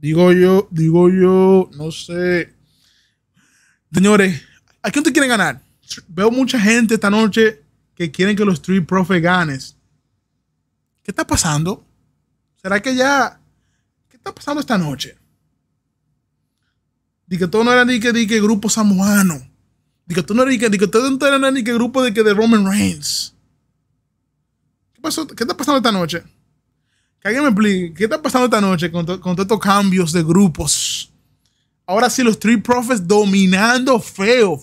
Digo yo, no sé. Señores, ¿a quién te quieren ganar? Veo mucha gente esta noche que quieren que los Street Profits ganes. ¿Qué está pasando? ¿Será que ya? ¿Qué está pasando esta noche? Di que todo no era ni que grupo samoano. Di que todo no era ni que grupo de Roman Reigns. ¿Qué pasó? ¿Qué está pasando esta noche? Que alguien me explique. ¿Qué está pasando esta noche con todos estos cambios de grupos? Ahora sí, los Street Profits dominando feo.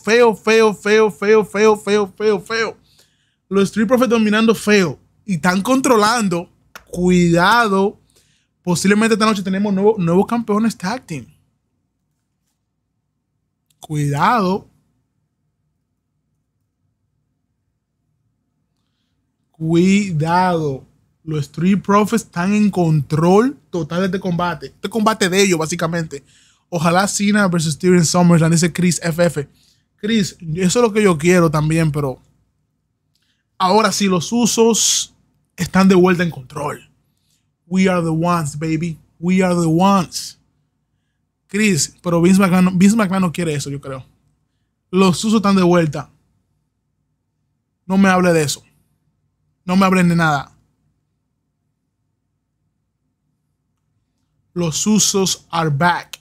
Los Street Profits dominando feo. Y están controlando. Cuidado. Posiblemente esta noche tenemos nuevos campeones tag team. Cuidado. Cuidado. Los Street Profits están en control total de este combate. Este combate de ellos, básicamente. Ojalá Cena versus Steven SummerSlam, dice Chris FF. Chris, eso es lo que yo quiero también, pero ahora sí, los Usos están de vuelta en control. We are the ones, baby. We are the ones. Chris, pero Vince McMahon no quiere eso, yo creo. Los Usos están de vuelta. No me hable de eso. No me hablen de nada. Los Usos are back.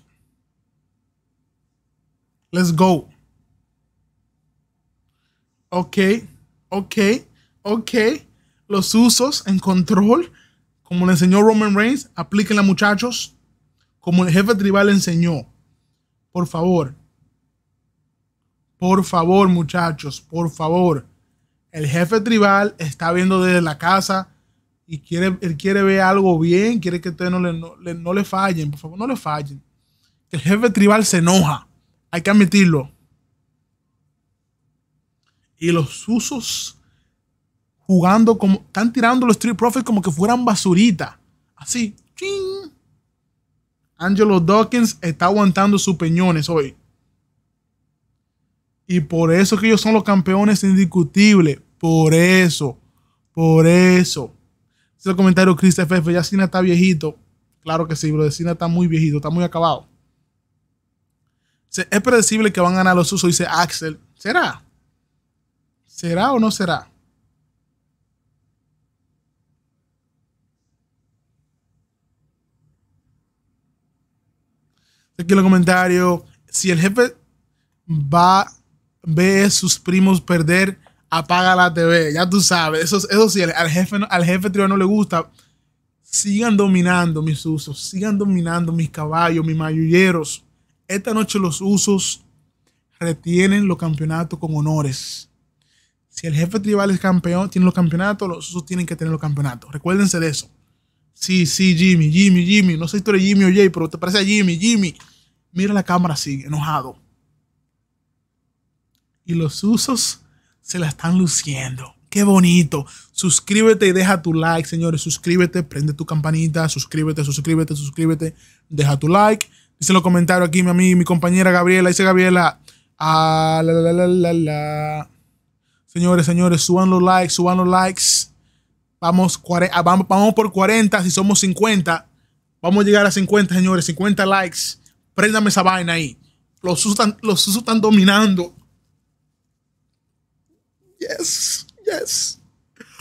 Let's go. Ok. Los Usos en control. Como le enseñó Roman Reigns, aplíquenla, muchachos. Como el jefe tribal le enseñó. Por favor. Por favor, muchachos. Por favor. El jefe tribal está viendo desde la casa y él quiere ver algo bien. Quiere que ustedes no le fallen. Por favor, no le fallen. El jefe tribal se enoja. Hay que admitirlo. Y los Usos jugando como... Están tirando los Street Profits como que fueran basurita. Así. ¡Chin! Angelo Dawkins está aguantando sus peñones hoy. Y por eso que ellos son los campeones indiscutibles. Por eso. Ese es el comentario de Chris FF. Ya Cena está viejito. Claro que sí, bro. Cena está muy viejito. Está muy acabado. Es predecible que van a ganar los Usos, dice Axel. ¿Será? ¿Será o no será? Aquí en los comentarios. Si el jefe ve a sus primos perder, apaga la TV. Ya tú sabes. Eso sí, al jefe tribal no le gusta. Sigan dominando mis Usos. Sigan dominando mis caballos, mis mayulleros. Esta noche los Usos retienen los campeonatos con honores. Si el jefe tribal es campeón, tiene los campeonatos, los Usos tienen que tener los campeonatos. Recuérdense de eso. Sí, Jimmy. No sé si tú eres Jimmy o Jay, pero te parece a Jimmy. Mira la cámara así, enojado. Y los Usos se la están luciendo. ¡Qué bonito! Suscríbete y deja tu like, señores. Suscríbete, prende tu campanita. Suscríbete. Deja tu like. Dice en los comentarios aquí mi compañera Gabriela. Dice Gabriela. Señores, suban los likes. Vamos por 40. Si somos 50. Vamos a llegar a 50, señores. 50 likes. Préndame esa vaina ahí. Los Usos están dominando. Yes.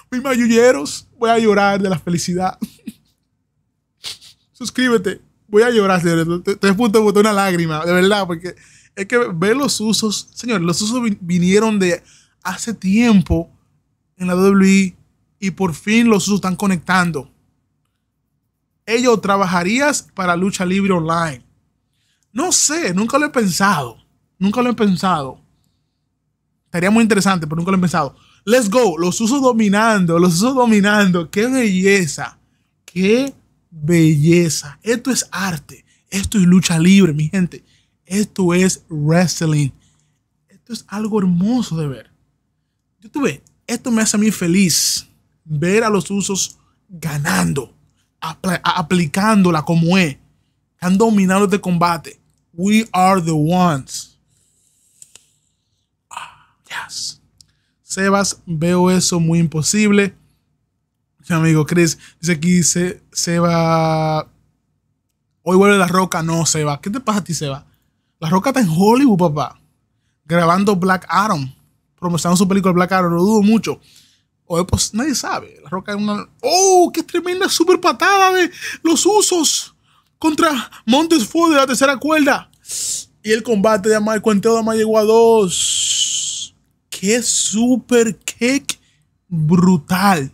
Mis mayulleros. Voy a llorar de la felicidad. Suscríbete. Voy a llorar, señores. Estoy a punto de botar una lágrima, de verdad, porque es que ver los Usos, señores, los Usos vinieron de hace tiempo en la WWE y por fin los Usos están conectando. Ellos trabajarías para lucha libre online. No sé, nunca lo he pensado. Estaría muy interesante, pero nunca lo he pensado. Let's go, los Usos dominando. Qué belleza. Esto es arte. Esto es lucha libre, mi gente. Esto es wrestling. Esto es algo hermoso de ver. Esto me hace a mí feliz. Ver a los Usos ganando. Aplicándola como es. Están dominando este combate. We are the ones. Yes. Sebas, veo eso muy imposible. Mi amigo Chris dice aquí: Seba Hoy vuelve La Roca. No, Seba. ¿Qué te pasa a ti, Seba? La Roca está en Hollywood, papá. Grabando Black Adam. Promocionando su película Black Adam. Lo dudo mucho. Hoy, pues, nadie sabe. La Roca es una... ¡Oh! ¡Qué tremenda super patada de los Usos! Contra Montez Ford de la tercera cuerda. Y el combate de Amaya. El cuenteo de Amaya llegó a 2. ¡Qué super kick brutal!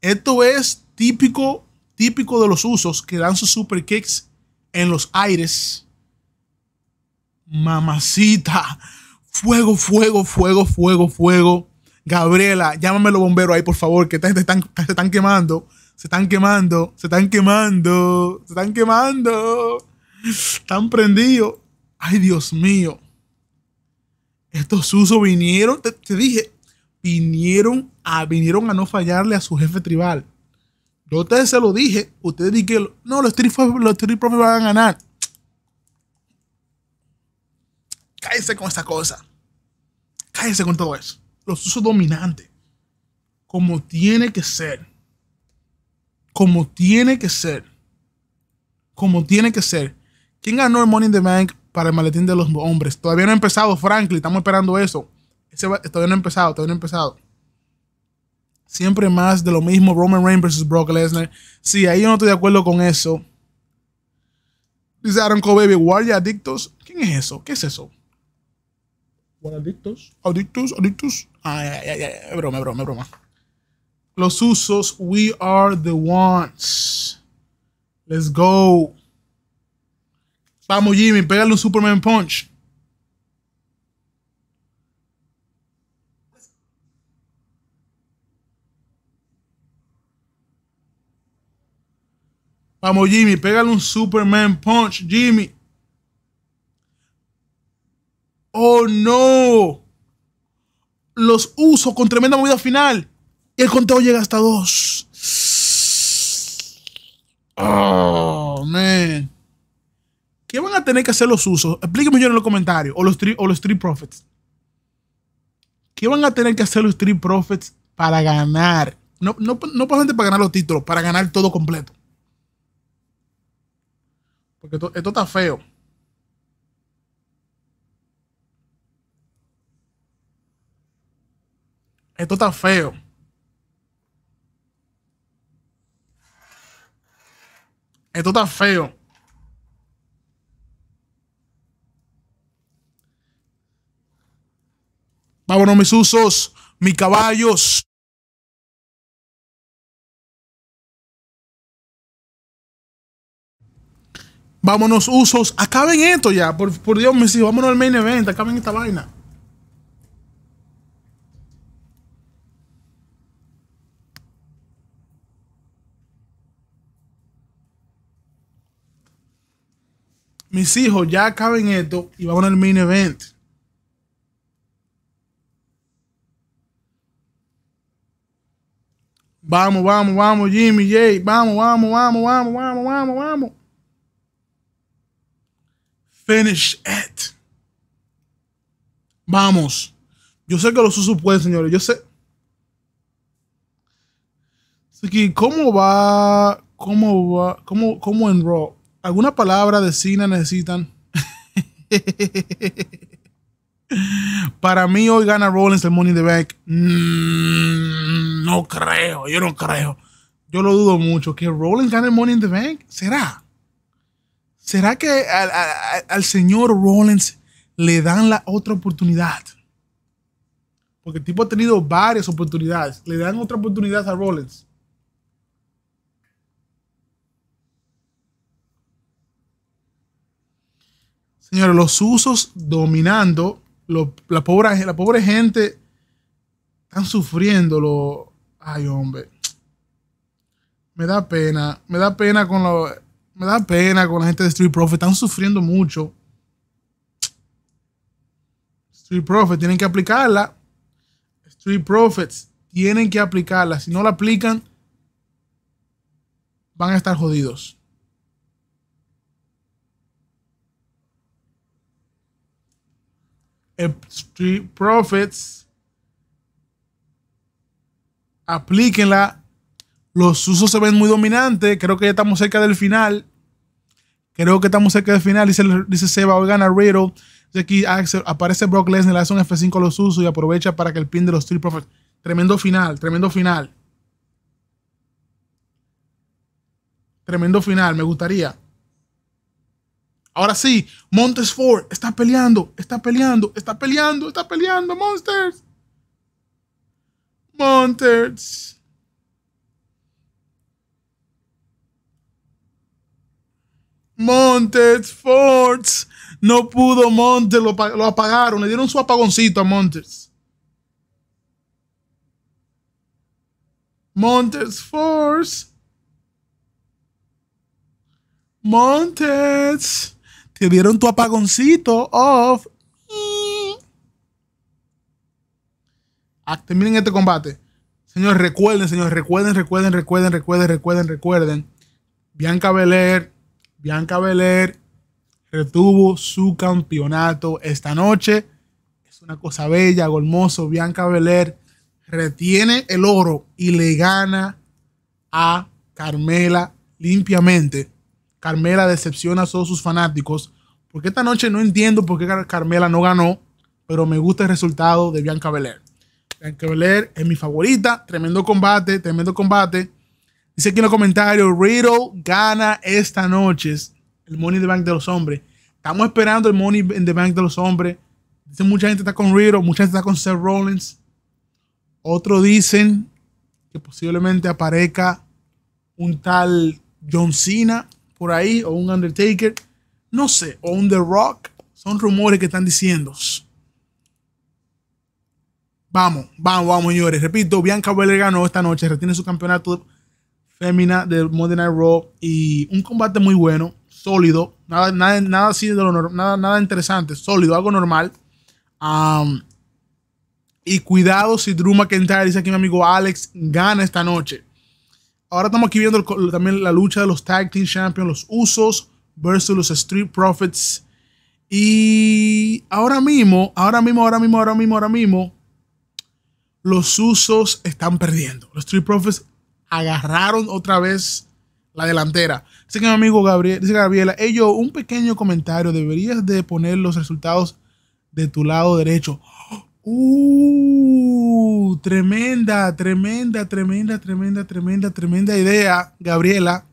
Esto es típico... típico de los Usos, que dan sus super kicks en los aires. Mamacita. Fuego, fuego, fuego, fuego, fuego. Gabriela, llámame los bomberos ahí, por favor, que esta gente se están quemando. Se están quemando, se están quemando, se están quemando. Están prendidos. Ay, Dios mío. Estos Usos vinieron, te dije, vinieron a no fallarle a su jefe tribal. Yo a ustedes se lo dije. Ustedes dijeron que no, los Street Profits van a ganar. Cállese con esta cosa. Cállese con todo eso. Los Usos dominantes. Como tiene que ser. Como tiene que ser. Como tiene que ser. ¿Quién ganó el Money in the Bank para el maletín de los hombres? Todavía no ha empezado, Franklin. Estamos esperando eso. Todavía no ha empezado, todavía no ha empezado. Siempre más de lo mismo, Roman Reigns versus Brock Lesnar. Sí, ahí yo no estoy de acuerdo con eso. Dice Aaron Cobaby, guardia adictos. ¿Quién es eso? ¿Qué es eso? ¿Adictos? ¿Adictos? ¿Adictos? Ay, ay, ay, ay. Broma, broma, broma. Los Usos, we are the ones. Let's go. Vamos, Jimmy, pégale un Superman Punch. Vamos, Jimmy, pégale un Superman Punch, Jimmy. ¡Oh, no! Los Usos con tremenda movida final. Y el conteo llega hasta 2. ¡Oh, man! ¿Qué van a tener que hacer los Usos? Explíquenme yo en los comentarios. O los Street Profits. ¿Qué van a tener que hacer los Street Profits para ganar? No para ganar los títulos, para ganar todo completo. Porque esto está feo. Esto está feo. Esto está feo. Vámonos, mis Usos, mis caballos. Vámonos, Usos. Acaben esto ya. Por Dios, mis hijos. Vámonos al main event. Acaben esta vaina. Mis hijos, ya acaben esto y vámonos al main event. Vamos, vamos, vamos, Jimmy, Jay. Vamos, vamos, vamos, vamos, vamos, vamos, vamos. Finish it. Vamos. Yo sé que los Usos pueden, señores. Yo sé. Así que, ¿cómo va? ¿Cómo va? ¿Cómo en Raw? ¿Alguna palabra de Cena necesitan? Para mí, hoy gana Rollins el Money in the Bank. No creo. Yo no creo. Yo lo dudo mucho. ¿Que Rollins gane el Money in the Bank? ¿Será? ¿Será que al señor Rollins le dan la otra oportunidad? Porque el tipo ha tenido varias oportunidades. ¿Le dan otra oportunidad a Rollins? Señores, los Usos dominando. La pobre gente están sufriendo. Ay, hombre. Me da pena. Me da pena con los... Me da pena con la gente de Street Profits. Están sufriendo mucho. Street Profits tienen que aplicarla. Street Profits tienen que aplicarla. Si no la aplican, van a estar jodidos. Street Profits, aplíquenla. Los Usos se ven muy dominantes. Creo que ya estamos cerca del final. Creo que estamos cerca del final. Dice Seba, hoy gana Riddle. Dice aquí Axel, aparece Brock Lesnar, le hace un F5 a los Usos y aprovecha para que el pin de los Street Profits. Tremendo final, tremendo final. Tremendo final, me gustaría. Ahora sí, Montez Ford está peleando, está peleando, está peleando, está peleando, Monsters. Montez. Montez Ford. No pudo Montez, lo apagaron, le dieron su apagoncito a Montez. Montez Ford. Montez. Te dieron tu apagoncito off. Terminen este combate. Señores, recuerden. Bianca Belair retuvo su campeonato esta noche. Es una cosa bella, algo hermoso. Bianca Belair retiene el oro y le gana a Carmela limpiamente. Carmela decepciona a todos sus fanáticos, porque esta noche no entiendo por qué Carmela no ganó, pero me gusta el resultado de Bianca Belair. Bianca Belair es mi favorita. Tremendo combate, tremendo combate. Dice aquí en los comentarios, Riddle gana esta noche el Money in the Bank de los hombres. Estamos esperando el Money in the Bank de los hombres. Dicen mucha gente está con Riddle, mucha gente está con Seth Rollins. Otros dicen que posiblemente aparezca un tal John Cena por ahí, o un Undertaker, no sé, o un The Rock. Son rumores que están diciendo. Vamos, señores. Repito, Bianca Belair ganó esta noche, retiene su campeonato fémina de Monday Night Raw, y un combate muy bueno, sólido, nada así de lo nada interesante, sólido, algo normal. Y cuidado si Drew McIntyre, dice aquí mi amigo Alex, gana esta noche. Ahora estamos aquí viendo también la lucha de los Tag Team Champions, los Usos versus los Street Profits. Y ahora mismo, los Usos están perdiendo. Los Street Profits agarraron otra vez la delantera. Así que mi amigo Gabriel, dice Gabriela, ello, un pequeño comentario, deberías de poner los resultados de tu lado derecho. Tremenda idea, Gabriela.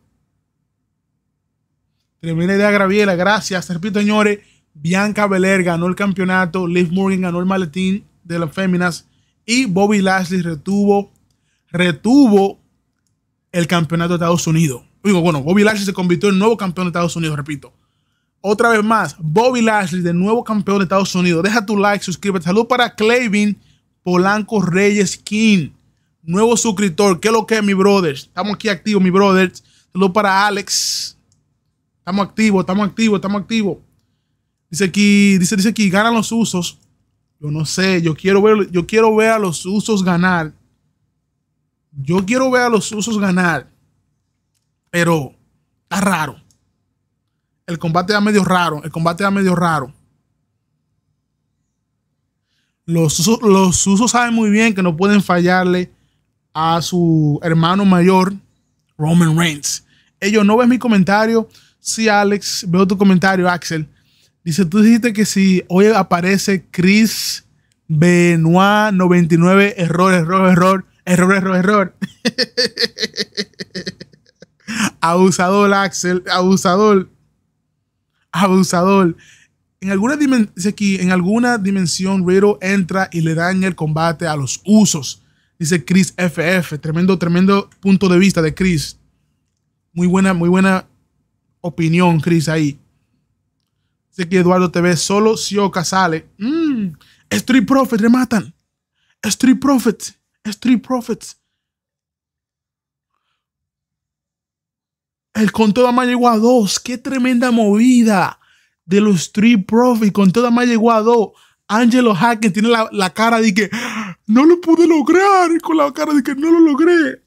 Tremenda idea, Gabriela. Gracias. Repito, señores, Bianca Belair ganó el campeonato, Liv Morgan ganó el maletín de las féminas y Bobby Lashley retuvo el campeonato de Estados Unidos. Digo, bueno, Bobby Lashley se convirtió en nuevo campeón de Estados Unidos, repito. Otra vez más, Bobby Lashley, de nuevo campeón de Estados Unidos. Deja tu like, suscríbete. Salud para Clavin Polanco Reyes King, nuevo suscriptor. ¿Qué es lo que es, mi brothers? Estamos aquí activos, mi brothers. Salud para Alex. Estamos activos. Dice aquí, ganan los Usos. Yo no sé, yo quiero ver a los Usos ganar. Pero está raro. El combate da medio raro. Los Usos saben muy bien que no pueden fallarle a su hermano mayor, Roman Reigns. Ellos, ¿no ves mi comentario? Sí, Alex, veo tu comentario, Axel. Dice, tú dijiste que si hoy aparece Chris Benoit, 99, error. Abusador, Axel, abusador. En alguna dimensión Riddle entra y le daña el combate a los Usos, dice Chris FF. Tremendo punto de vista de Chris. Muy buena opinión, Chris, ahí. Dice que Eduardo TV, solo Sikoa sale. Street Profits rematan. Street Profits. El con toda más llegó a 2. Qué tremenda movida de los Street Profits. Con toda más llegó a 2. Angelo Dawkins tiene la cara de que no lo pude lograr. Con la cara de que no lo logré.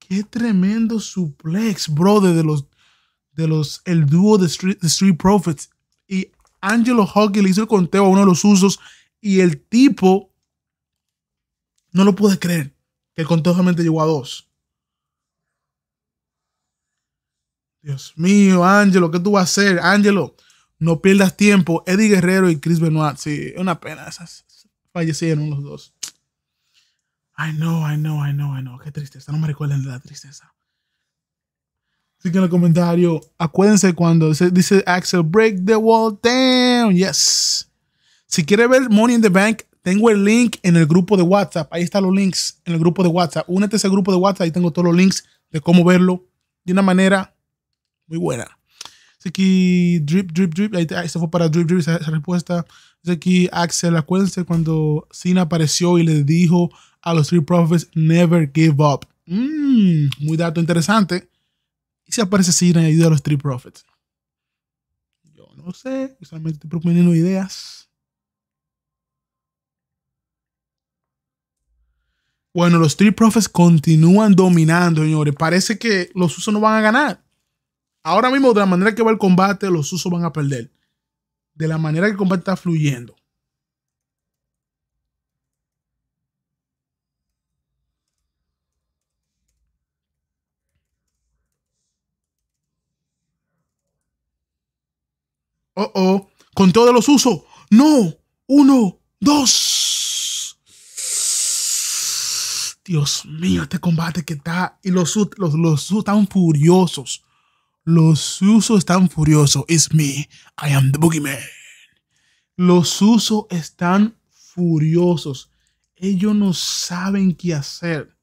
Qué tremendo suplex, brother, el dúo de Street Profits. Y Angelo Dawkins le hizo el conteo a uno de los Usos. Y el tipo no lo puede creer. Que el conteo solamente llegó a 2. Dios mío, Angelo, ¿qué tú vas a hacer? Angelo, no pierdas tiempo. Eddie Guerrero y Chris Benoit. Sí, es una pena. Esas fallecieron los dos. I know. Qué tristeza. No me recuerden de la tristeza. Así que en el comentario, acuérdense cuando dice Axel, break the wall down. Yes. Si quiere ver Money in the Bank, tengo el link en el grupo de WhatsApp. Ahí están los links en el grupo de WhatsApp. Únete a ese grupo de WhatsApp. Ahí tengo todos los links de cómo verlo de una manera muy buena. Así que drip. Ahí se fue para drip esa respuesta. Así que Axel, acuérdense cuando Cena apareció y le dijo a los Street Profits, never give up. Muy dato interesante. Y si aparece Cena y ayuda a los Street Profits. Yo no sé. Solamente estoy proponiendo ideas. Bueno, los Street Profits continúan dominando, señores. Parece que los Usos no van a ganar. Ahora mismo, de la manera que va el combate, los Usos van a perder. De la manera que el combate está fluyendo. Oh, oh. Con todos los Usos. No. 1, 2. Dios mío, este combate que está... Y los Usos están furiosos. Los Usos están furiosos. It's me. I am the boogeyman. Los Usos están furiosos. Ellos no saben qué hacer.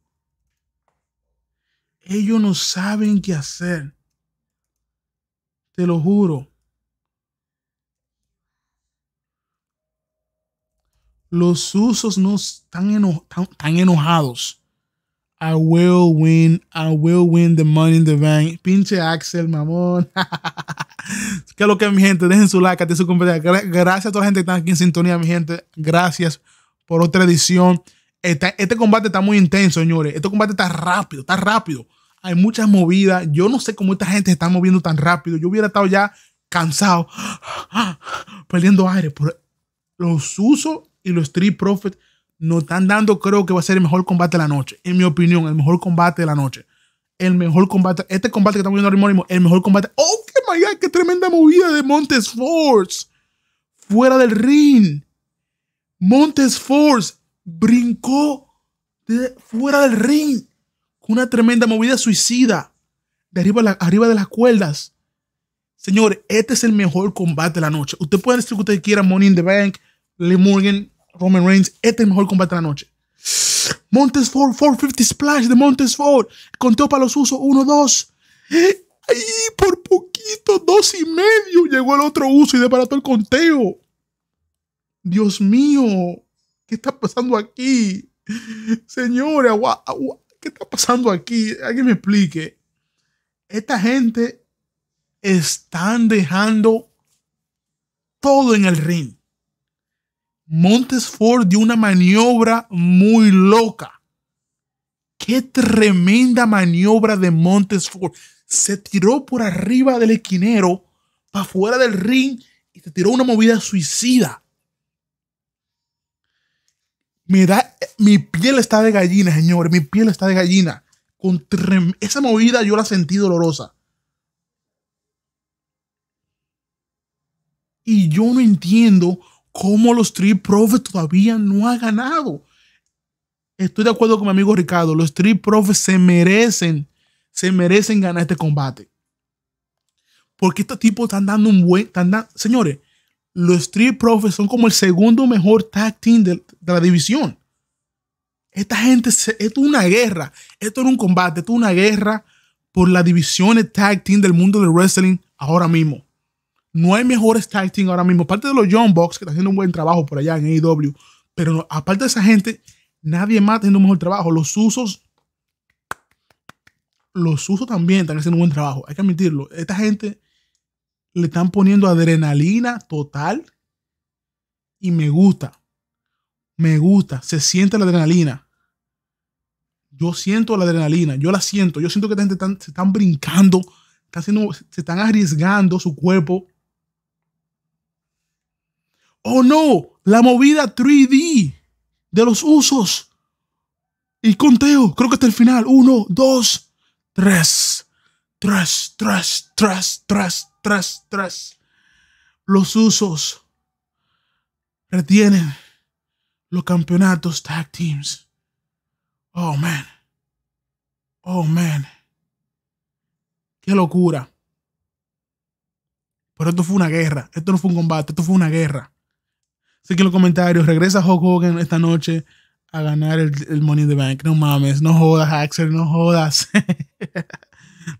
Ellos no saben qué hacer. Te lo juro. Los Usos no están enojados. I will win the money in the bank. Pinche Axel, mamón. ¿Qué es lo que es, mi gente? Dejen su like, activen su comentario. Gracias a toda la gente que está aquí en sintonía, mi gente. Gracias por otra edición. Este combate está muy intenso, señores. Este combate está rápido, Hay muchas movidas. Yo no sé cómo esta gente se está moviendo tan rápido. Yo hubiera estado ya cansado, perdiendo aire. Pero los Usos y los Street Profits no están dando, creo que va a ser el mejor combate de la noche. En mi opinión, el mejor combate de la noche. El mejor combate. Este combate que estamos viendo ahora mismo, el mejor combate. ¡Oh, qué my God! ¡Qué tremenda movida de Montez Ford! Fuera del ring. Montez Ford brincó fuera del ring con una tremenda movida suicida. De arriba de las cuerdas. Señores, este es el mejor combate de la noche. Usted puede decir lo que usted quiera, Money in the Bank, Liv Morgan, Roman Reigns, este es el mejor combate de la noche. Montez Ford, 450 Splash de Montez Ford. Conteo para los Usos, 1, 2. Ahí por poquito, 2 y medio. Llegó el otro Uso y desbarató el conteo. Dios mío, ¿qué está pasando aquí? Señores, ¿qué está pasando aquí? Alguien me explique. Esta gente están dejando todo en el ring. Montez Ford dio una maniobra muy loca. ¡Qué tremenda maniobra de Montez Ford! Se tiró por arriba del esquinero para fuera del ring y se tiró una movida suicida. Mi piel está de gallina, señores. Mi piel está de gallina. Esa movida yo la sentí dolorosa. Y yo no entiendo cómo los Street Profits todavía no han ganado. Estoy de acuerdo con mi amigo Ricardo. Los Street Profits se merecen ganar este combate. Porque estos tipos están dando un buen... Señores, los Street Profits son como el segundo mejor tag team de la división. Esta gente... Esto es una guerra. Esto es un combate. Esto es una guerra por las divisiones tag team del mundo del wrestling ahora mismo. No hay mejores tag team ahora mismo. Aparte de los Young Bucks, que están haciendo un buen trabajo por allá en AEW. Pero no, aparte de esa gente, nadie más está haciendo un mejor trabajo. Los Usos también están haciendo un buen trabajo. Hay que admitirlo. Esta gente le están poniendo adrenalina total. Y me gusta. Me gusta. Se siente la adrenalina. Yo siento la adrenalina. Yo la siento. Yo siento que esta gente se están brincando. Se están arriesgando su cuerpo. ¡Oh, no! La movida 3D de los Usos. Y conteo. Creo que hasta el final. 1, 2, 3. Tras. Los Usos retienen los campeonatos tag teams. Oh man. Qué locura. Pero esto fue una guerra. Esto no fue un combate. Esto fue una guerra. Así que en los comentarios, regresa Hulk Hogan esta noche a ganar el Money in the Bank. No mames, no jodas, Axel, no jodas.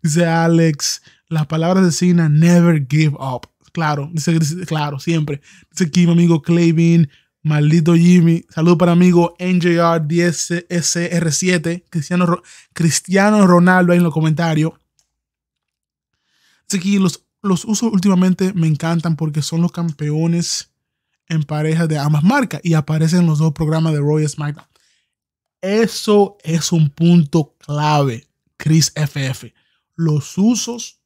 Dice Alex, las palabras de Cena, never give up. Claro, dice claro, siempre. Dice aquí mi amigo Clavin, maldito Jimmy. Saludos para amigo NJR10SR7, Cristiano Ronaldo ahí en los comentarios. Dice aquí los usos últimamente me encantan porque son los campeones en parejas de ambas marcas y aparecen en los dos programas de Raw y SmackDown. Eso es un punto clave, Chris FF. Los usos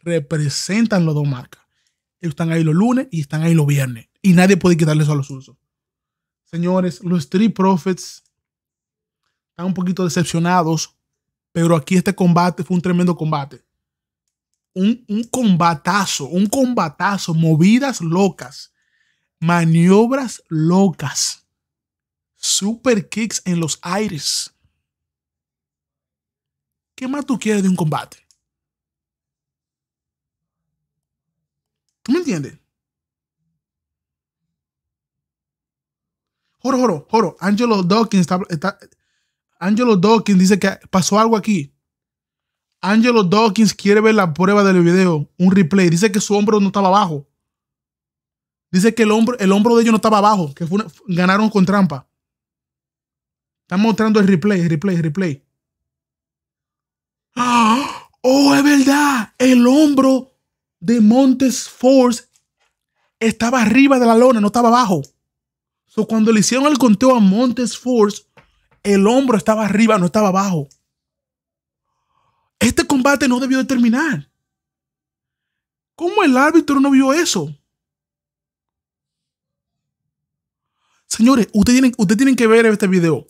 representan las dos marcas. Están ahí los lunes y están ahí los viernes. Y nadie puede quitarle eso a los usos. Señores, los Street Profits están un poquito decepcionados, pero aquí este combate fue un tremendo combate. Un combatazo, movidas locas. Maniobras locas. Super kicks en los aires. ¿Qué más tú quieres de un combate? ¿Tú me entiendes? Joro. Angelo Dawkins dice que pasó algo aquí. Angelo Dawkins quiere ver la prueba del video. Un replay. Dice que su hombro no estaba abajo. Dice que el hombro de ellos no estaba abajo, que fue ganaron con trampa. Están mostrando el replay. ¡Oh, es verdad! El hombro de Montez Ford estaba arriba de la lona, no estaba abajo. So, cuando le hicieron el conteo a Montez Ford, el hombro estaba arriba, no estaba abajo. Este combate no debió de terminar. ¿Cómo el árbitro no vio eso? Señores, ustedes tienen que ver este video.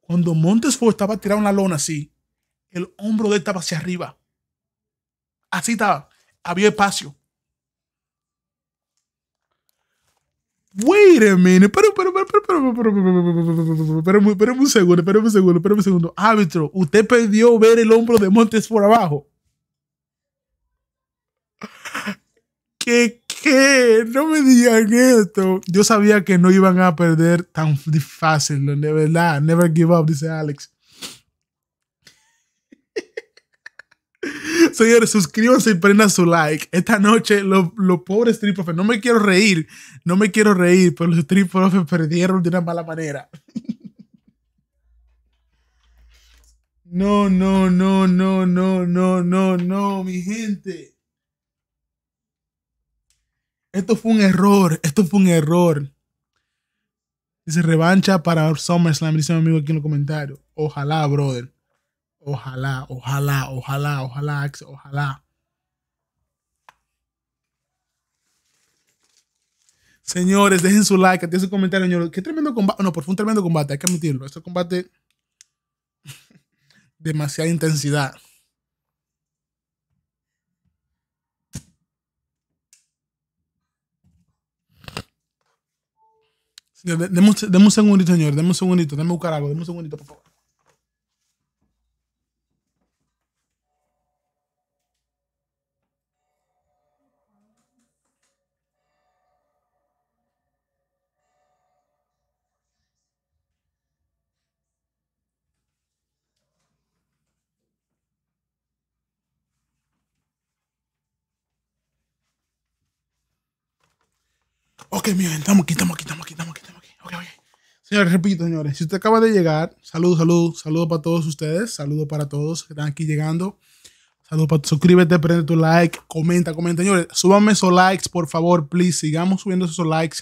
Cuando Montez Ford estaba tirado en la lona así, el hombro de él estaba hacia arriba. Así estaba. Había espacio. Wait a minute. Espérame un segundo. Árbitro, usted perdió ver el hombro de Montez Ford abajo. ¿Qué? No me digan esto. Yo sabía que no iban a perder tan fácil, de verdad. Never give up, dice Alex. Señores, suscríbanse y prendan su like. Esta noche, los pobres Street Profits, no me quiero reír, pero los Street Profits perdieron de una mala manera. No, mi gente. Esto fue un error. Dice revancha para SummerSlam. Dice mi amigo aquí en los comentarios. Ojalá, brother. Ojalá. Señores, dejen su like, dejen su comentario, señores. Qué tremendo combate. No, fue un tremendo combate, hay que admitirlo. Este combate, demasiada intensidad. Deme un segundito, señor. Deme buscar algo. Deme un segundito, por favor. Ok, miren, estamos aquí. Okay. Señores, repito, señores, si usted acaba de llegar, saludos para todos ustedes, saludos para todos que están aquí llegando, saludos para suscríbete, prende tu like, comenta, señores, súbanme esos likes, por favor, please, sigamos subiendo esos likes,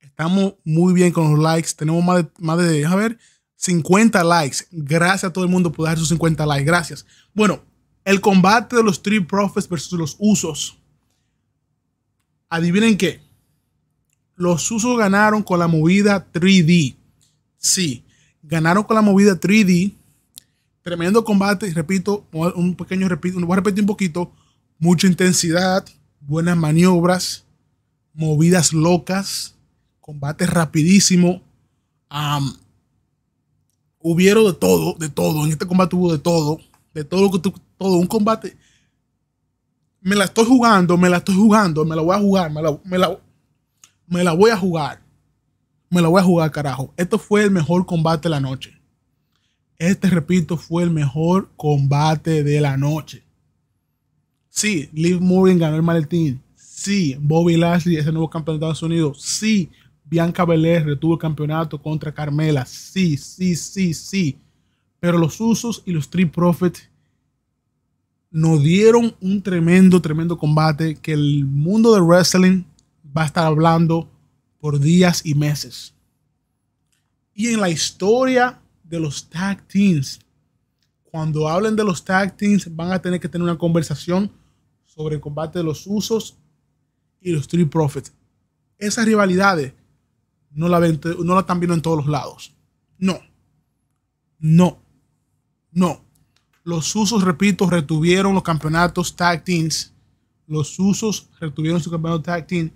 estamos muy bien con los likes, tenemos más de a ver, 50 likes, gracias a todo el mundo por dar sus 50 likes, gracias. Bueno, el combate de los Street Profits versus los Usos, adivinen qué. Los Usos ganaron con la movida 3D. Sí, ganaron con la movida 3D, Tremendo combate, y repito, voy a repetir un poquito, mucha intensidad, buenas maniobras, movidas locas, combate rapidísimo. Hubieron de todo, en este combate hubo de todo, un combate. Me la voy a jugar, carajo. Esto fue el mejor combate de la noche. Este, repito, fue el mejor combate de la noche. Sí, Liv Morgan ganó el maletín. Sí, Bobby Lashley es el nuevo campeón de Estados Unidos. Sí, Bianca Belair retuvo el campeonato contra Carmela. Sí. Pero los Usos y los Street Profits nos dieron un tremendo combate que el mundo del wrestling va a estar hablando por días y meses. Y en la historia de los tag teams, cuando hablen de los tag teams, van a tener que tener una conversación sobre el combate de los Usos y los Street Profits. Esas rivalidades no la están viendo en todos los lados. No. Los Usos, repito, retuvieron los campeonatos tag teams. Los Usos retuvieron su campeonato tag team.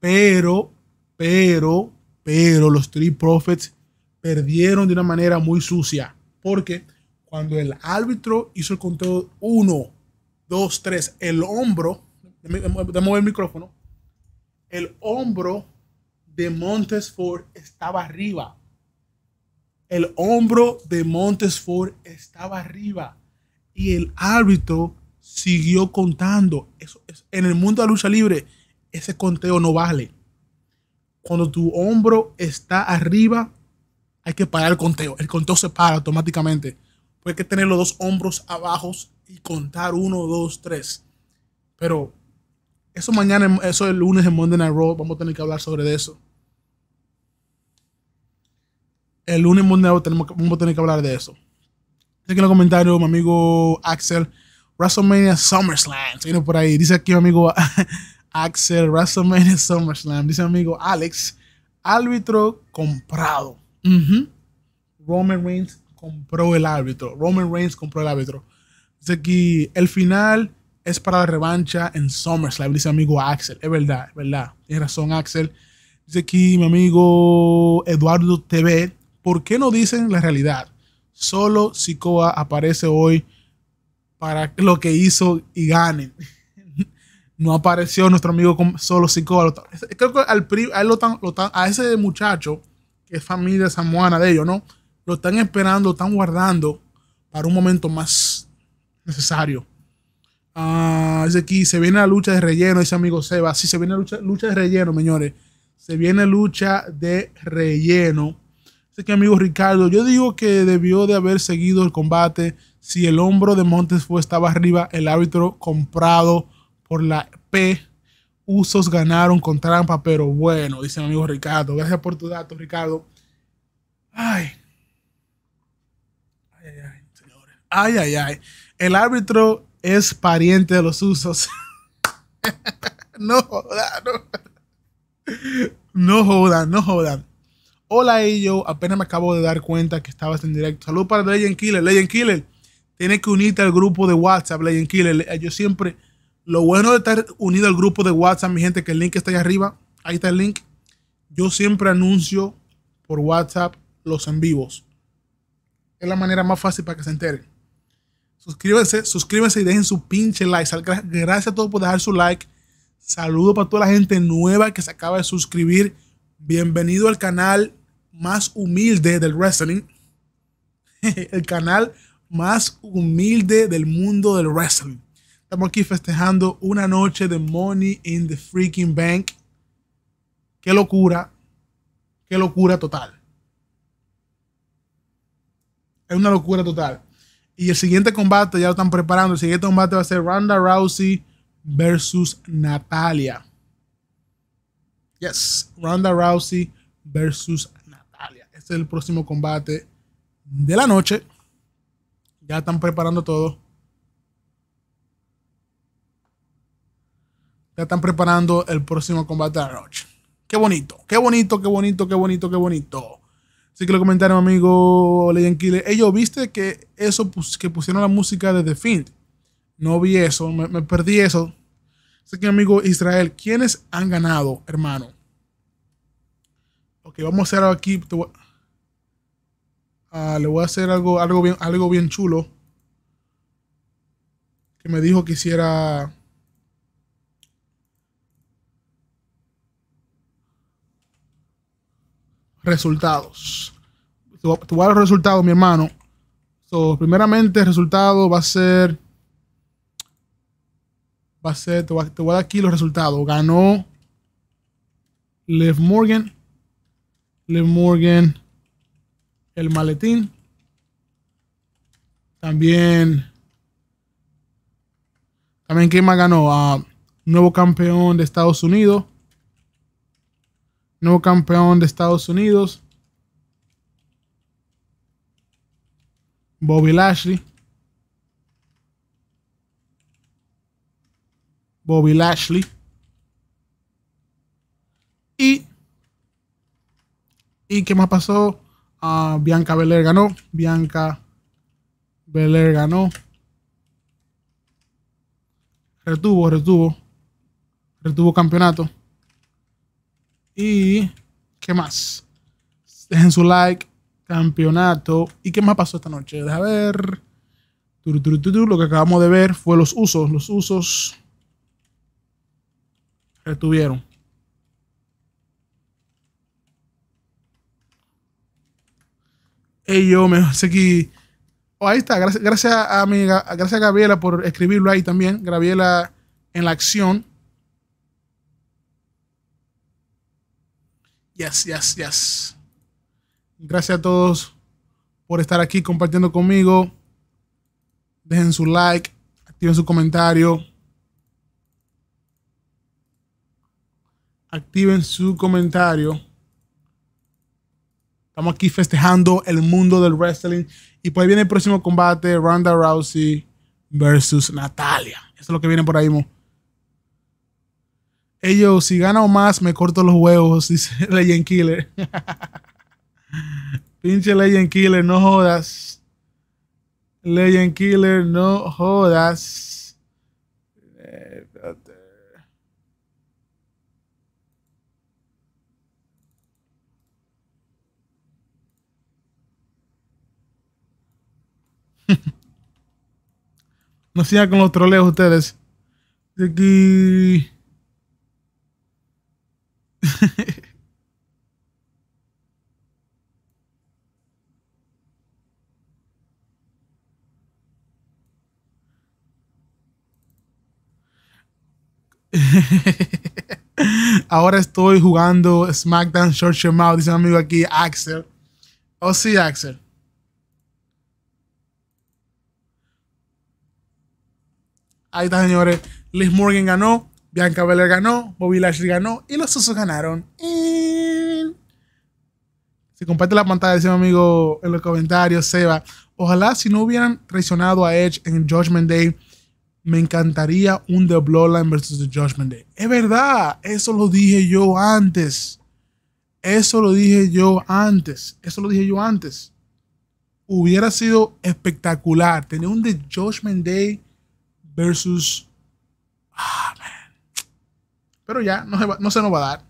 Pero los Street Profits perdieron de una manera muy sucia. Porque cuando el árbitro hizo el conteo 1, 2, 3, el hombro, de mover el micrófono, el hombro de Montez Ford estaba arriba. El hombro de Montez Ford estaba arriba y el árbitro siguió contando. En el mundo de la lucha libre, ese conteo no vale. Cuando tu hombro está arriba, hay que parar el conteo. El conteo se para automáticamente. Hay que tener los dos hombros abajo y contar 1, 2, 3. Pero eso mañana, eso el lunes en Monday Night Raw, vamos a tener que hablar sobre eso. El lunes mundial vamos a tener que hablar de eso. Dice en los comentarios, mi amigo Axel, WrestleMania SummerSlam. Se viene por ahí. Dice aquí mi amigo Axel, WrestleMania SummerSlam. Dice mi amigo Alex, árbitro comprado. Roman Reigns compró el árbitro. Dice aquí, el final es para la revancha en SummerSlam. Dice mi amigo Axel. Es verdad, es verdad. Tienes razón, Axel. Dice aquí mi amigo Eduardo TV. ¿Por qué no dicen la realidad? Solo Sikoa aparece hoy para lo que hizo y ganen. No apareció nuestro amigo Solo Sikoa. Creo que a ese muchacho, que es familia samoana de ellos, ¿no? Lo están esperando, lo están guardando para un momento más necesario. Dice aquí, se viene la lucha de relleno, dice amigo Seba. Sí, se viene la lucha de relleno, señores. Se viene lucha de relleno. Así que, amigo Ricardo, yo digo que debió de haber seguido el combate. Si el hombro de Montez Ford estaba arriba, el árbitro comprado por la P. Usos ganaron con trampa, pero bueno, dice mi amigo Ricardo. Gracias por tu dato, Ricardo. Ay, señores. Ay. El árbitro es pariente de los Usos. No jodan. Hola, ellos. Apenas me acabo de dar cuenta que estabas en directo. Salud para Legend Killer. Legend Killer, tienes que unirte al grupo de WhatsApp, Legend Killer. Yo siempre, lo bueno de estar unido al grupo de WhatsApp, mi gente, que el link está ahí arriba. Ahí está el link. Yo siempre anuncio por WhatsApp los en vivos. Es la manera más fácil para que se enteren. Suscríbanse y dejen su pinche like. Gracias a todos por dejar su like. Saludo para toda la gente nueva que se acaba de suscribir. Bienvenido al canal más humilde del wrestling. El canal más humilde del mundo del wrestling. Estamos aquí festejando una noche de Money in the freaking Bank. ¡Qué locura! ¡Qué locura total! Es una locura total. Y el siguiente combate ya lo están preparando. El siguiente combate va a ser Ronda Rousey versus Natalia. Yes, Ronda Rousey versus Natalia. Este es el próximo combate de la noche. Ya están preparando todo. Ya están preparando el próximo combate de la noche. Qué bonito, qué bonito. Así que lo comentaron, amigo Legend Killer. Ellos, viste que eso, que pusieron la música de The Fiend. No vi eso, me perdí eso. Así que, amigo Israel, ¿quiénes han ganado, hermano? Ok, vamos a hacer aquí. Le voy a hacer algo bien chulo. Que me dijo que hiciera. Resultados. Te voy a dar los resultados, mi hermano. So, primeramente, el resultado va a ser. Te voy a dar aquí los resultados. Ganó Liv Morgan. Liv Morgan. El maletín. También ¿quién más ganó? Nuevo campeón de Estados Unidos. Nuevo campeón de Estados Unidos. Bobby Lashley. Bobby Lashley. ¿Y qué más pasó? Bianca Belair ganó. Bianca Belair ganó. Retuvo campeonato. ¿Y qué más? Dejen su like. Campeonato. ¿Y qué más pasó esta noche? Deja ver. Lo que acabamos de ver fue los Usos. Los Usos retuvieron. Ellos me sé que. Oh, ahí está. Gracias a amiga. Gracias a Gabriela por escribirlo ahí también. Gabriela en la acción. Yes. Gracias a todos por estar aquí compartiendo conmigo. Dejen su like. Activen su comentario. Activen su comentario. Estamos aquí festejando el mundo del wrestling. Y por ahí viene el próximo combate. Ronda Rousey versus Natalia. Eso es lo que viene por ahí, mo. Ellos, si gana o más, me corto los huevos. Dice Legend Killer. Pinche Legend Killer, no jodas. Legend Killer, no jodas. No sigan con los troleos ustedes. Aquí. Ahora estoy jugando SmackDown Short Your Mouth, dice un amigo aquí, Axel. Oh, sí, Axel. Ahí está, señores. Liv Morgan ganó. Bianca Belair ganó. Bobby Lashley ganó. Y los Usos ganaron. Si comparte la pantalla, dice mi amigo en los comentarios, Seba. Ojalá si no hubieran traicionado a Edge en Judgment Day, me encantaría un The Bloodline versus The Judgment Day. Es verdad. Eso lo dije yo antes. Hubiera sido espectacular tener un The Judgment Day versus. Pero ya, no se nos va a dar.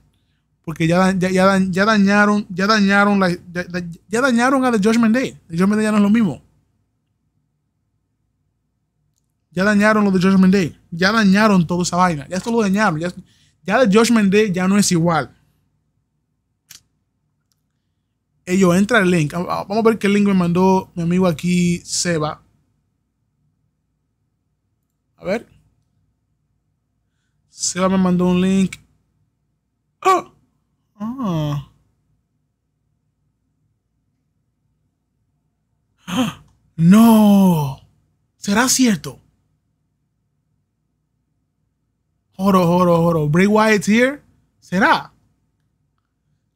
Porque ya dañaron a The Judgment Day. The Judgment Day ya no es lo mismo. Ya dañaron los de Judgment Day. Ya dañaron toda esa vaina. Ya esto lo dañaron. Ya The Judgment Day ya no es igual. Ellos, entra el link. Vamos a ver qué link me mandó mi amigo aquí, Seba. A ver. Seba me mandó un link. ¡Oh! ¡Oh! ¡Oh! ¡No! ¿Será cierto? Joro. Bray Wyatt here. ¿Será?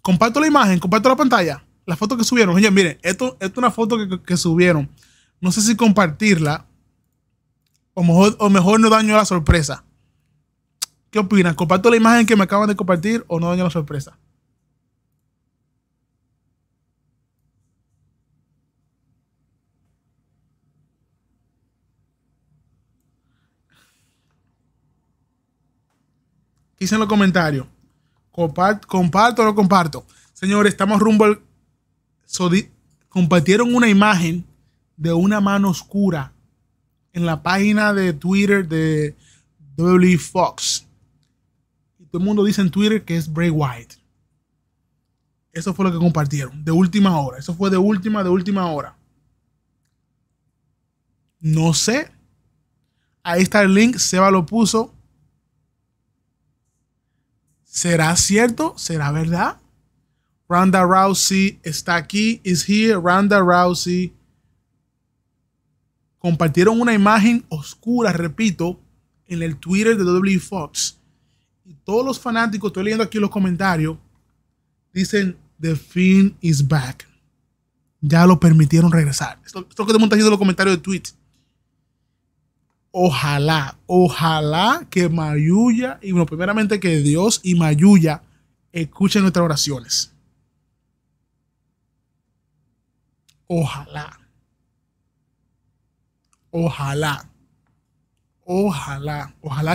Comparto la imagen, comparto la pantalla. La foto que subieron. Oye, miren, esto es una foto que subieron. No sé si compartirla. O mejor no daño la sorpresa. ¿Qué opinan? ¿Comparto la imagen que me acaban de compartir o no daño la sorpresa? Dicen en los comentarios. Comparto o no comparto. Señores, estamos rumbo al... Compartieron una imagen de una mano oscura en la página de Twitter de WWE Fox. Y todo el mundo dice en Twitter que es Bray Wyatt. Eso fue lo que compartieron, de última hora. Eso fue de última hora. No sé. Ahí está el link, Seba lo puso. ¿Será cierto? ¿Será verdad? Ronda Rousey está aquí. Is here. Ronda Rousey. Compartieron una imagen oscura, repito, en el Twitter de WWE Fox. Y todos los fanáticos, estoy leyendo aquí los comentarios, dicen, The Fiend is back. Ya lo permitieron regresar. Esto que te montas en los comentarios de Twitch. Ojalá que Mayuya, y bueno, primeramente que Dios y Mayuya escuchen nuestras oraciones. Ojalá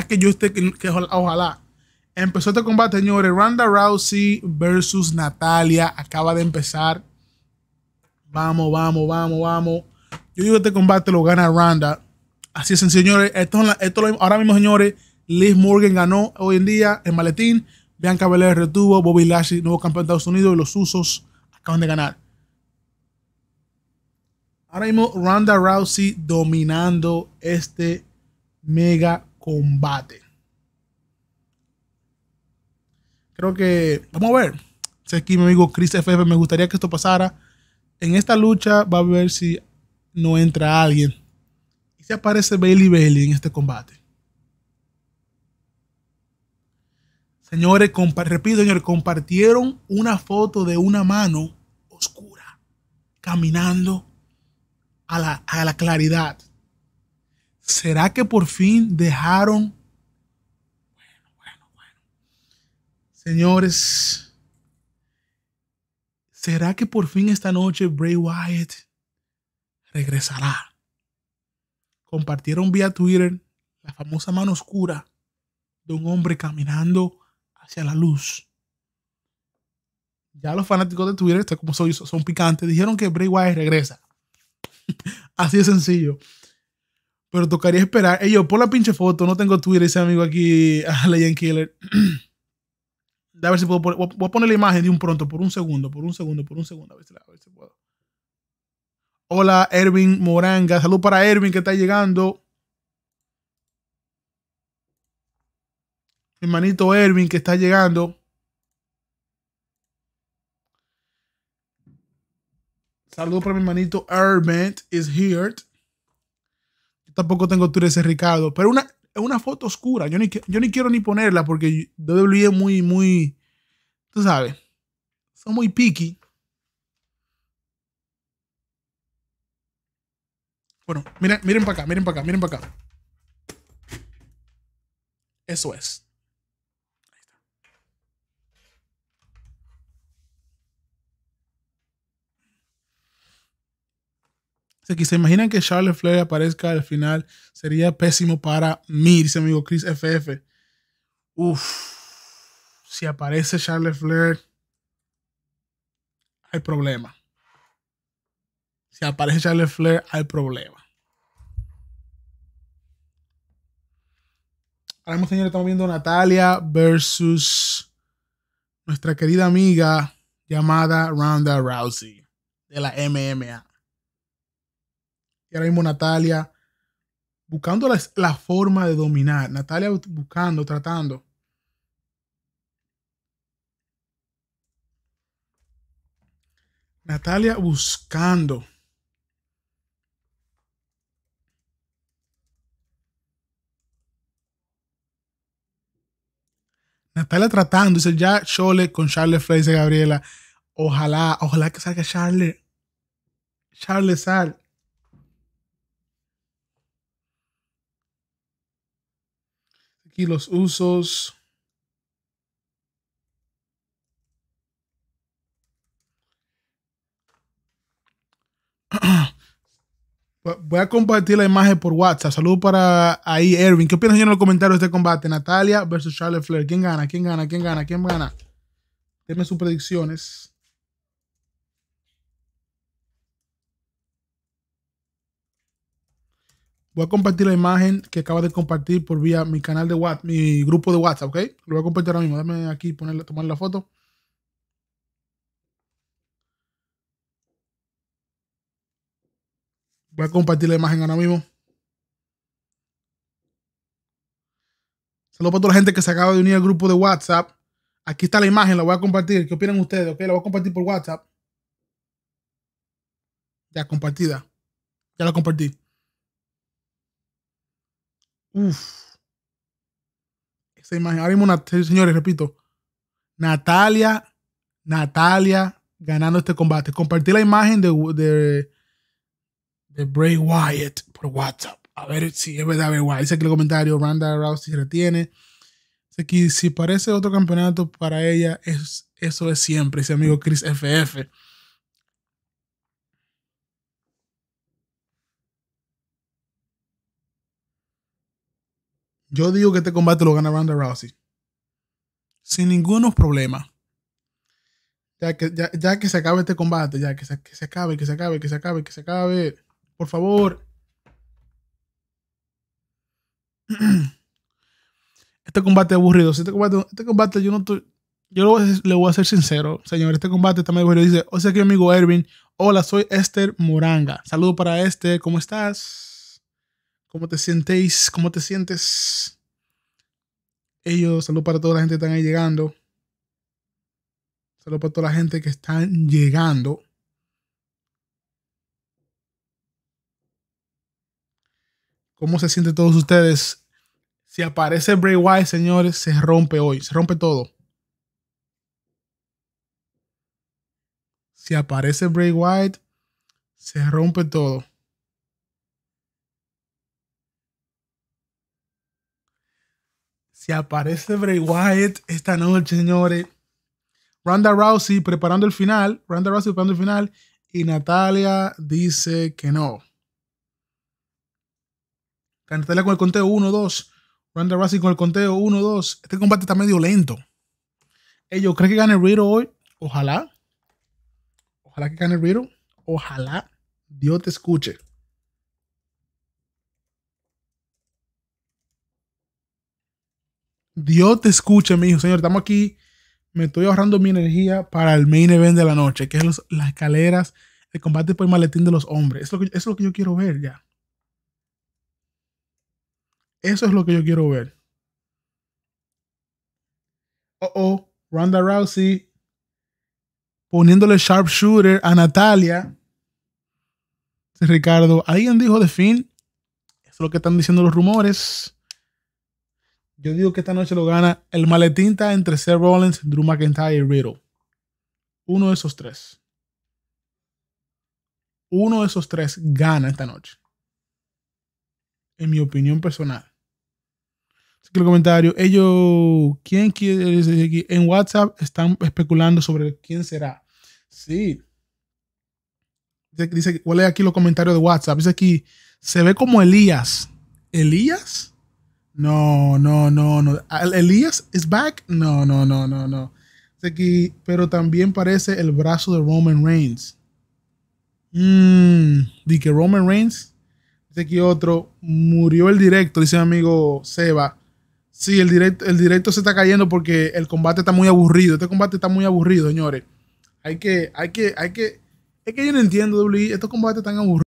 que yo esté, ojalá. Empezó este combate, señores. Ronda Rousey versus Natalia. Acaba de empezar. Vamos. Yo digo que este combate lo gana Ronda. Así es, señores. Ahora mismo, señores, Liv Morgan ganó hoy en día el maletín. Bianca Belair retuvo. Bobby Lashley, nuevo campeón de Estados Unidos. Y los Usos acaban de ganar. Ahora mismo Ronda Rousey dominando este mega combate. Creo que... Vamos a ver. Si aquí mi amigo Chris FF, me gustaría que esto pasara. En esta lucha va a ver si no entra alguien. Y si aparece Bailey en este combate. Señores, repito, señores, compartieron una foto de una mano oscura. Caminando a la claridad. ¿Será que por fin dejaron... Señores, ¿será que por fin esta noche Bray Wyatt regresará? Compartieron vía Twitter la famosa mano oscura de un hombre caminando hacia la luz. Ya los fanáticos de Twitter, como son picantes, dijeron que Bray Wyatt regresa. Así de sencillo. Pero tocaría esperar. Ey, yo, por la pinche foto, no tengo Twitter, ese amigo aquí, a Legend Killer. A ver si puedo poner, voy a poner la imagen de un pronto, por un segundo, a ver si puedo. Hola, Erwin Moranga, salud para Erwin que está llegando. Mi hermanito Erwin que está llegando. Saludos para mi hermanito Erwin is here. Yo tampoco tengo Twitter, ese Ricardo, pero una foto oscura. Yo ni quiero ni ponerla porque WWE es muy, tú sabes, son muy picky. Bueno, miren para acá. Eso es. Ahí está. Así que se imaginan que Charlotte Flair aparezca al final, sería pésimo para mí, dice amigo Chris FF. Uf, si aparece Charlotte Flair, hay problema. Ahora mismo, señores, estamos viendo Natalia versus nuestra querida amiga llamada Ronda Rousey de la MMA. Y ahora mismo Natalia buscando la forma de dominar. Natalia buscando, tratando. Natalia buscando. Natalia tratando. Dice ya Charlotte con Charlotte Flair, dice Gabriela. Ojalá que salga Charlotte. Charlotte sal. Aquí los Usos. Voy a compartir la imagen por WhatsApp. Saludos para ahí, Erwin. ¿Qué opinas en los comentarios de este combate? Natalia versus Charlotte Flair. ¿Quién gana? ¿Quién gana? ¿Quién gana? ¿Quién gana? Denme sus predicciones. Voy a compartir la imagen que acaba de compartir por vía mi canal de WhatsApp, mi grupo de WhatsApp, ¿ok? Lo voy a compartir ahora mismo. Dame aquí, tomar la foto. Voy a compartir la imagen ahora mismo. Saludos para toda la gente que se acaba de unir al grupo de WhatsApp. Aquí está la imagen, la voy a compartir. ¿Qué opinan ustedes? Ok, la voy a compartir por WhatsApp. Ya, compartida. Ya la compartí. Uf. Esa imagen. Ahora mismo, señores, repito. Natalia ganando este combate. Compartí la imagen de Bray Wyatt por WhatsApp. A ver si es verdad, Bray Wyatt. Dice aquí el comentario, Ronda Rousey se retiene. Dice aquí, si parece otro campeonato para ella, eso es siempre. Ese amigo Chris FF. Yo digo que este combate lo gana Ronda Rousey. Sin ningún problema. Ya que se acabe este combate, ya que se acabe. Por favor. Este combate es aburrido. Este combate yo no estoy... Yo le voy a ser sincero, señor. Este combate está medio aburrido. Dice, o sea que mi amigo Erwin. Hola, soy Esther Moranga. Saludo para Esther. ¿Cómo estás? ¿Cómo te sientes? ¿Cómo te sientes? Ellos, saludo para toda la gente que están ahí llegando. Saludo para toda la gente que están llegando. ¿Cómo se sienten todos ustedes? Si aparece Bray Wyatt, señores, se rompe hoy. Se rompe todo. Si aparece Bray Wyatt, se rompe todo. Si aparece Bray Wyatt esta noche, señores. Ronda Rousey preparando el final. Y Natalia dice que no. Natalia con el conteo 1-2. Ronda Rousey con el conteo 1-2. Este combate está medio lento. Ellos, ¿creen que gane Riddle hoy? Ojalá. Ojalá que gane Riddle. Ojalá. Dios te escuche. Dios te escuche, mi hijo. Señor, estamos aquí. Me estoy ahorrando mi energía para el main event de la noche, que es las escaleras, el combate por el maletín de los hombres. Eso es lo que yo quiero ver ya. Eso es lo que yo quiero ver. Ronda Rousey poniéndole sharpshooter a Natalia. Ricardo, alguien dijo The Fiend. Eso es lo que están diciendo los rumores. Yo digo que esta noche lo gana. El maletín está entre Seth Rollins, Drew McIntyre y Riddle. Uno de esos tres. Uno de esos tres gana esta noche. En mi opinión personal. Así que el comentario, ellos, ¿quién quiere decir aquí? En WhatsApp están especulando sobre quién será. Sí. Dice, ¿cuál es aquí los comentarios de WhatsApp? Dice aquí, se ve como Elías. ¿Elías? No. ¿Elías is back? No. Dice aquí, pero también parece el brazo de Roman Reigns. Dice que Roman Reigns. Dice aquí otro, murió el directo, dice mi amigo Seba. Sí, el directo se está cayendo porque el combate está muy aburrido. Este combate está muy aburrido, señores. Es que yo no entiendo, WWE, estos combates están aburridos.